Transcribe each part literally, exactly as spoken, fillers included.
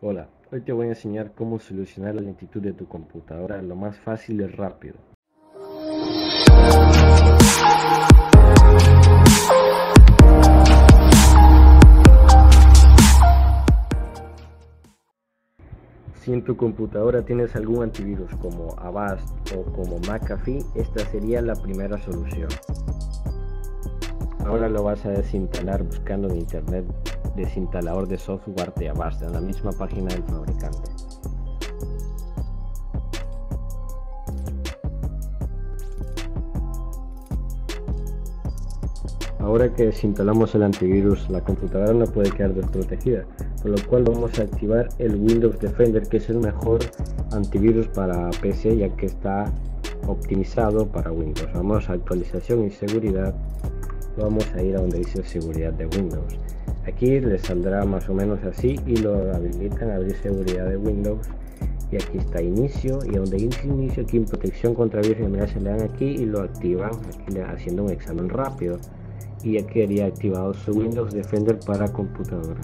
Hola, hoy te voy a enseñar cómo solucionar la lentitud de tu computadora lo más fácil y rápido. Si en tu computadora tienes algún antivirus como Avast o como McAfee, esta sería la primera solución. Ahora lo vas a desinstalar buscando en internet desinstalador de software de Avast en la misma página del fabricante. Ahora que desinstalamos el antivirus, la computadora no puede quedar desprotegida, por lo cual vamos a activar el Windows Defender, que es el mejor antivirus para P C ya que está optimizado para Windows. Vamos a actualización y seguridad, vamos a ir a donde dice seguridad de Windows. Aquí les saldrá más o menos así y lo habilitan a abrir seguridad de Windows, y aquí está inicio, y donde dice inicio aquí en protección contra virus y amenazas le dan aquí y lo activan, aquí haciendo un examen rápido, y aquí habría activado su Windows Defender para computadora.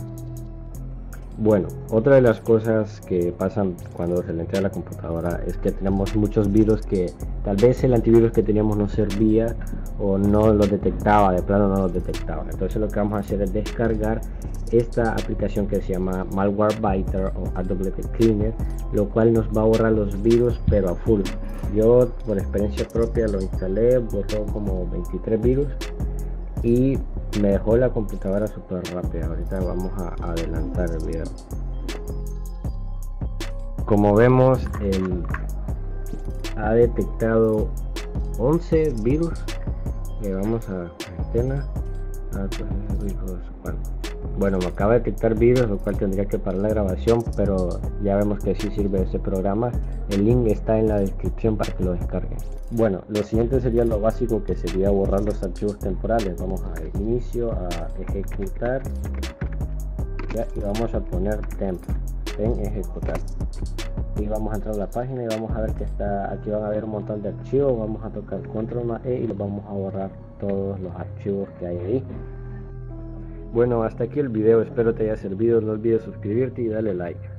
Bueno, otra de las cosas que pasan cuando se le entra a la computadora es que tenemos muchos virus que tal vez el antivirus que teníamos no servía o no los detectaba, de plano no los detectaba. Entonces lo que vamos a hacer es descargar esta aplicación que se llama Malwarebytes o AdwCleaner, lo cual nos va a borrar los virus pero a full. Yo por experiencia propia lo instalé, borró como veintitrés virus y me dejó la computadora súper rápida. Ahorita vamos a adelantar el video. Como vemos, el, ha detectado once virus. Le vamos a cuarentena. Bueno, me acaba de detectar virus, lo cual tendría que parar la grabación, pero ya vemos que sí sirve ese programa. El link está en la descripción para que lo descarguen. Bueno, lo siguiente sería lo básico, que sería borrar los archivos temporales. Vamos a inicio, a ejecutar, ya, y vamos a poner temp en ejecutar, y vamos a entrar a la página y vamos a ver que está aquí, van a ver un montón de archivos. Vamos a tocar control más E y los vamos a borrar, todos los archivos que hay ahí. Bueno, hasta aquí el video, espero te haya servido, no olvides suscribirte y darle like.